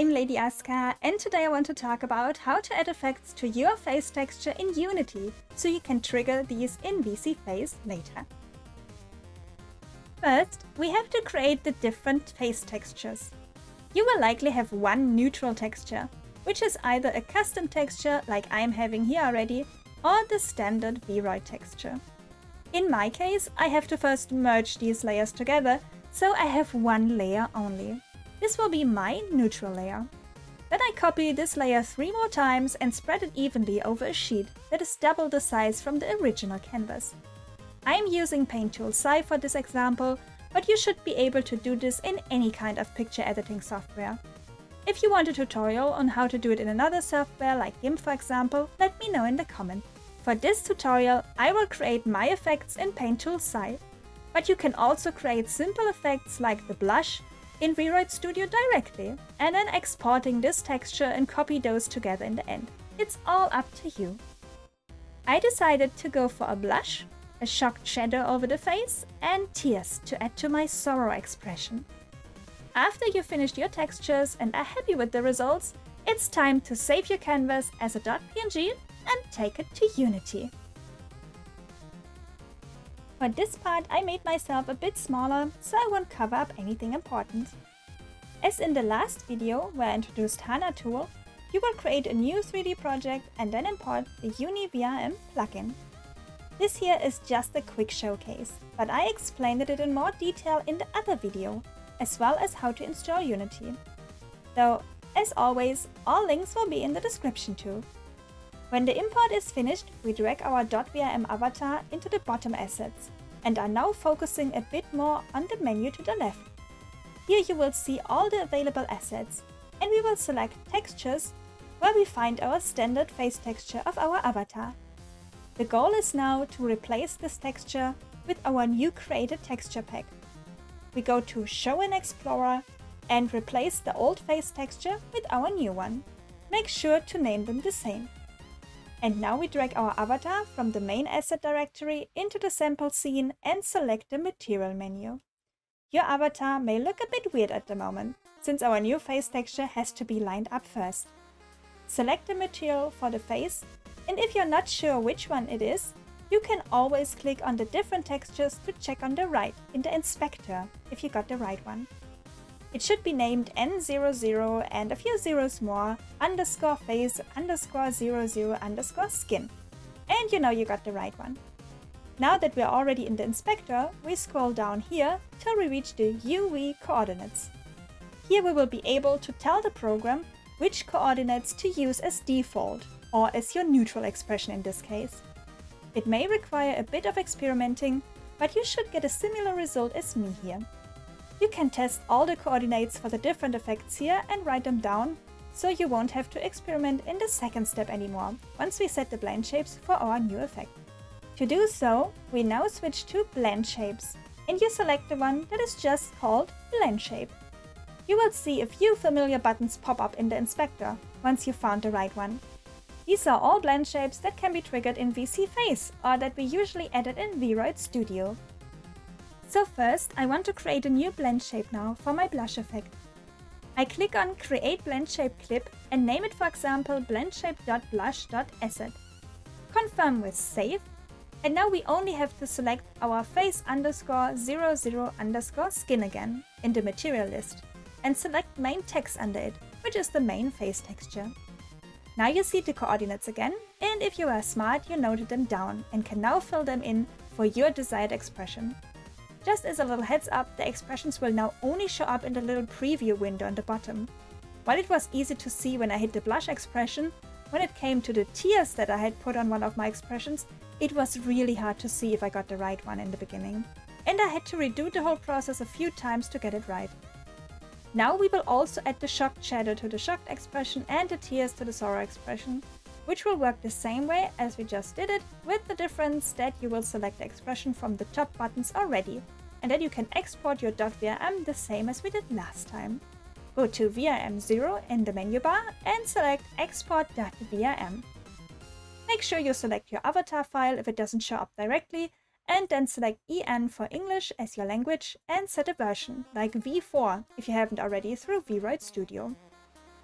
I'm Lady Aska, and today I want to talk about how to add effects to your face texture in Unity, so you can trigger these in VSeeFace later. First, we have to create the different face textures. You will likely have one neutral texture, which is either a custom texture like I'm having here already, or the standard Vroid texture. In my case, I have to first merge these layers together, so I have one layer only. This will be my neutral layer. Then I copy this layer 3 more times and spread it evenly over a sheet that is double the size from the original canvas. I am using Paint Tool SAI for this example, but you should be able to do this in any kind of picture editing software. If you want a tutorial on how to do it in another software like GIMP for example, let me know in the comments. For this tutorial, I will create my effects in Paint Tool SAI, but you can also create simple effects like the blush in Vroid Studio directly, and then exporting this texture and copy those together in the end. It's all up to you. I decided to go for a blush, a shocked shadow over the face, and tears to add to my sorrow expression. After you finished your textures and are happy with the results, it's time to save your canvas as a .png and take it to Unity. For this part, I made myself a bit smaller, so I won't cover up anything important. As in the last video, where I introduced HANA tool, you will create a new 3D project and then import the UniVRM plugin. This here is just a quick showcase, but I explained it in more detail in the other video, as well as how to install Unity. Though, as always, all links will be in the description too. When the import is finished, we drag our .vrm avatar into the bottom assets and are now focusing a bit more on the menu to the left. Here you will see all the available assets, and we will select Textures, where we find our standard face texture of our avatar. The goal is now to replace this texture with our new created texture pack. We go to Show in Explorer and replace the old face texture with our new one. Make sure to name them the same. And now we drag our avatar from the main asset directory into the sample scene and select the material menu. Your avatar may look a bit weird at the moment, since our new face texture has to be lined up first. Select the material for the face, and if you're not sure which one it is, you can always click on the different textures to check on the right in the inspector if you got the right one. It should be named N00 and a few zeros more, _face_00_skin. And you know you got the right one. Now that we're already in the inspector, we scroll down here till we reach the UV coordinates. Here we will be able to tell the program which coordinates to use as default, or as your neutral expression in this case. It may require a bit of experimenting, but you should get a similar result as me here. You can test all the coordinates for the different effects here and write them down, so you won't have to experiment in the second step anymore, once we set the blend shapes for our new effect. To do so, we now switch to blend shapes, and you select the one that is just called blend shape. You will see a few familiar buttons pop up in the inspector, once you found the right one. These are all blend shapes that can be triggered in VSeeFace, or that we usually edit in Vroid Studio. So first, I want to create a new blend shape now for my blush effect. I click on Create Blend Shape Clip and name it, for example, blendshape.blush.asset. Confirm with Save, and now we only have to select our face_00_skin again in the material list and select Main Text under it, which is the main face texture. Now you see the coordinates again, and if you are smart, you noted them down and can now fill them in for your desired expression. Just as a little heads up, the expressions will now only show up in the little preview window on the bottom. While it was easy to see when I hit the blush expression, when it came to the tears that I had put on one of my expressions, it was really hard to see if I got the right one in the beginning. And I had to redo the whole process a few times to get it right. Now we will also add the shocked shadow to the shocked expression and the tears to the sorrow expression, which will work the same way as we just did it, with the difference that you will select the expression from the top buttons already, and then you can export your .vrm the same as we did last time. Go to VRM0 in the menu bar and select Export.vrm. Make sure you select your avatar file if it doesn't show up directly, and then select EN for English as your language and set a version, like V4 if you haven't already through Vroid Studio.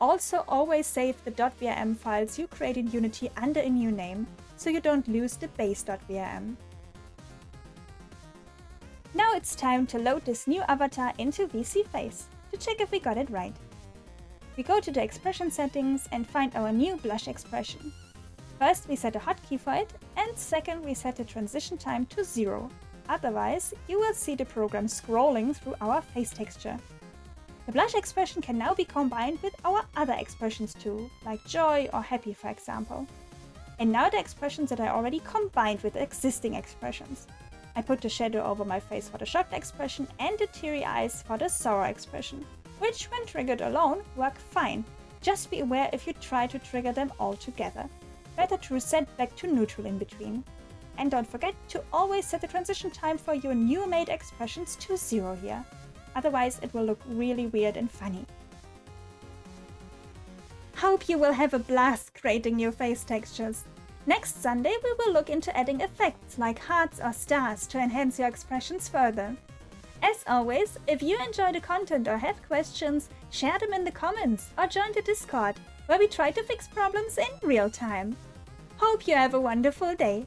Also, always save the .vrm files you create in Unity under a new name, so you don't lose the base.vrm. Now it's time to load this new avatar into VSeeFace to check if we got it right. We go to the expression settings and find our new blush expression. First, we set a hotkey for it, and second, we set the transition time to 0. Otherwise, you will see the program scrolling through our face texture. The blush expression can now be combined with our other expressions too, like joy or happy, for example. And now the expressions that I already combined with existing expressions. I put the shadow over my face for the shocked expression and the teary eyes for the sorrow expression, which, when triggered alone, work fine. Just be aware if you try to trigger them all together. Better to reset back to neutral in between. And don't forget to always set the transition time for your new made expressions to 0 here. Otherwise, it will look really weird and funny. Hope you will have a blast creating your face textures. Next Sunday, we will look into adding effects like hearts or stars to enhance your expressions further. As always, if you enjoy the content or have questions, share them in the comments or join the Discord, where we try to fix problems in real time. Hope you have a wonderful day!